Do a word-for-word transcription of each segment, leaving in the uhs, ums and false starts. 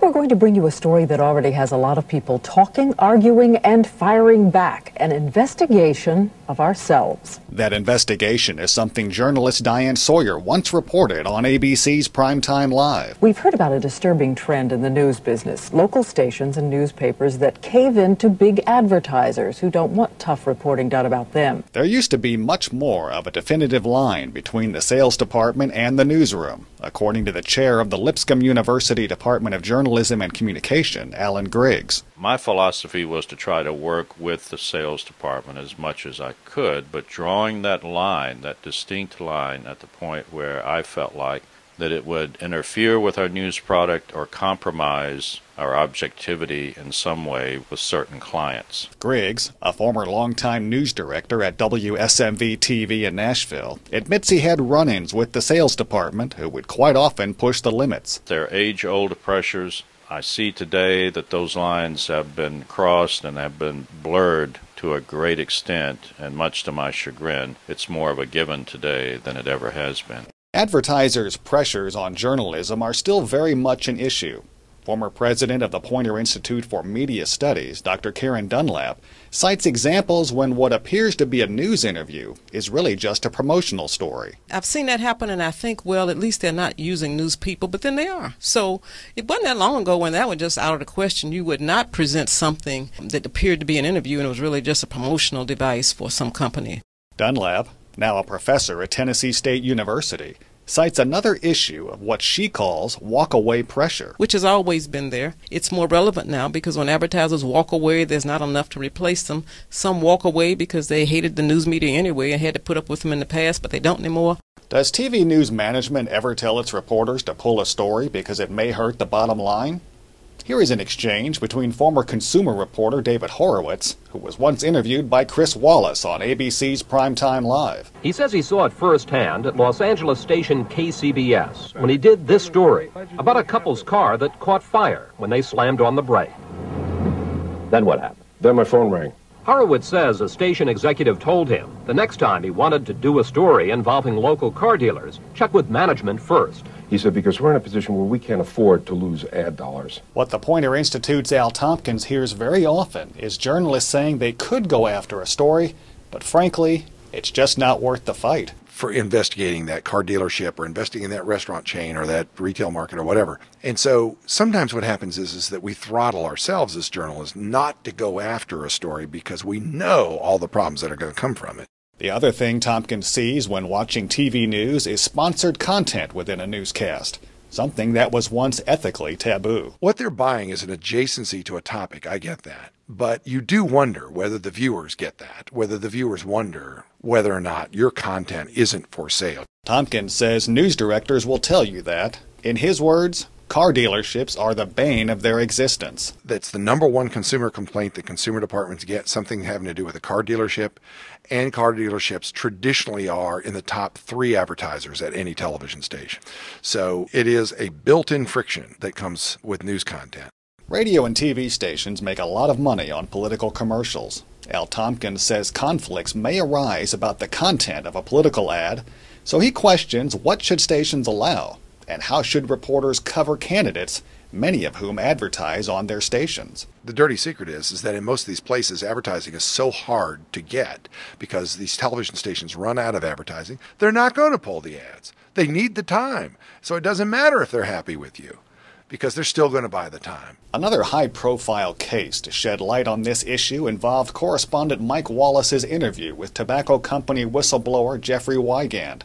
We're going to bring you a story that already has a lot of people talking, arguing, and firing back. An investigation of ourselves. That investigation is something journalist Diane Sawyer once reported on A B C's Primetime Live. We've heard about a disturbing trend in the news business. Local stations and newspapers that cave in to big advertisers who don't want tough reporting done about them. There used to be much more of a definitive line between the sales department and the newsroom, according to the chair of the Lipscomb University Department of Journalism Journalism and Communication, Alan Griggs. My philosophy was to try to work with the sales department as much as I could, but drawing that line, that distinct line, at the point where I felt like that it would interfere with our news product or compromise our objectivity in some way with certain clients. Griggs, a former longtime news director at W S M V T V in Nashville, admits he had run-ins with the sales department who would quite often push the limits. Their age-old pressures. I see today that those lines have been crossed and have been blurred to a great extent, and much to my chagrin, it's more of a given today than it ever has been. Advertisers' pressures on journalism are still very much an issue. Former president of the Poynter Institute for Media Studies, Doctor Karen Dunlap, cites examples when what appears to be a news interview is really just a promotional story. I've seen that happen, and I think, well, at least they're not using news people, but then they are. So it wasn't that long ago when that was just out of the question. You would not present something that appeared to be an interview and it was really just a promotional device for some company. Dunlap, now a professor at Tennessee State University, cites another issue of what she calls walk-away pressure. Which has always been there. It's more relevant now because when advertisers walk away, there's not enough to replace them. Some walk away because they hated the news media anyway and had to put up with them in the past, but they don't anymore. Does T V news management ever tell its reporters to pull a story because it may hurt the bottom line? Here is an exchange between former consumer reporter David Horowitz, who was once interviewed by Chris Wallace on A B C's Primetime Live. He says he saw it firsthand at Los Angeles station K C B S when he did this story about a couple's car that caught fire when they slammed on the brake. Then what happened? Then my phone rang. Horowitz says a station executive told him the next time he wanted to do a story involving local car dealers, check with management first. He said, because we're in a position where we can't afford to lose ad dollars. What the Poynter Institute's Al Tompkins hears very often is journalists saying they could go after a story, but frankly, it's just not worth the fight. For investigating that car dealership or investigating that restaurant chain or that retail market or whatever. And so sometimes what happens is, is that we throttle ourselves as journalists not to go after a story because we know all the problems that are going to come from it. The other thing Tompkins sees when watching T V news is sponsored content within a newscast, something that was once ethically taboo. What they're buying is an adjacency to a topic, I get that. But you do wonder whether the viewers get that, whether the viewers wonder whether or not your content isn't for sale. Tompkins says news directors will tell you that, in his words, car dealerships are the bane of their existence. That's the number one consumer complaint that consumer departments get, something having to do with a car dealership, and car dealerships traditionally are in the top three advertisers at any television station. So it is a built-in friction that comes with news content. Radio and T V stations make a lot of money on political commercials. Al Tompkins says conflicts may arise about the content of a political ad, so he questions what should stations allow. And how should reporters cover candidates, many of whom advertise on their stations? The dirty secret is, is that in most of these places, advertising is so hard to get because these television stations run out of advertising. They're not going to pull the ads. They need the time. So it doesn't matter if they're happy with you because they're still going to buy the time. Another high-profile case to shed light on this issue involved correspondent Mike Wallace's interview with tobacco company whistleblower Jeffrey Wigand.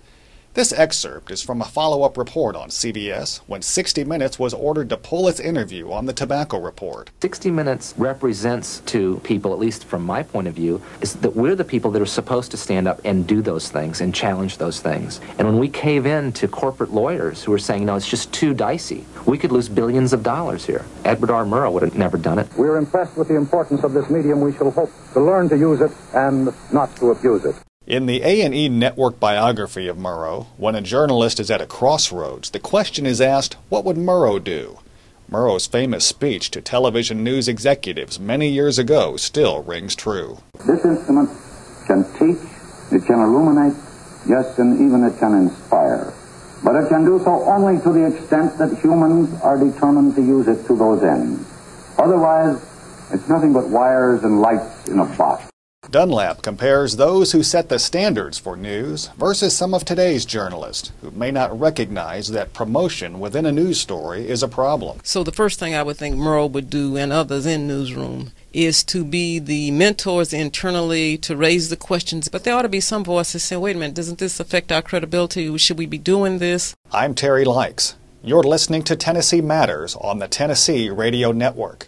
This excerpt is from a follow-up report on C B S when sixty minutes was ordered to pull its interview on the tobacco report. sixty minutes represents to people, at least from my point of view, is that we're the people that are supposed to stand up and do those things and challenge those things. And when we cave in to corporate lawyers who are saying, no, it's just too dicey, we could lose billions of dollars here. Edward R. Murrow would have never done it. We're impressed with the importance of this medium. We shall hope to learn to use it and not to abuse it. In the A and E Network biography of Murrow, when a journalist is at a crossroads, the question is asked, what would Murrow do? Murrow's famous speech to television news executives many years ago still rings true. This instrument can teach, it can illuminate, yes, and even it can inspire. but it can do so only to the extent that humans are determined to use it to those ends. Otherwise, it's nothing but wires and lights in a box. Dunlap compares those who set the standards for news versus some of today's journalists who may not recognize that promotion within a news story is a problem. So the first thing I would think Murrow would do, and others in newsroom, is to be the mentors internally, to raise the questions. But there ought to be some voices saying, wait a minute, doesn't this affect our credibility? Should we be doing this? I'm Terry Likes. You're listening to Tennessee Matters on the Tennessee Radio Network.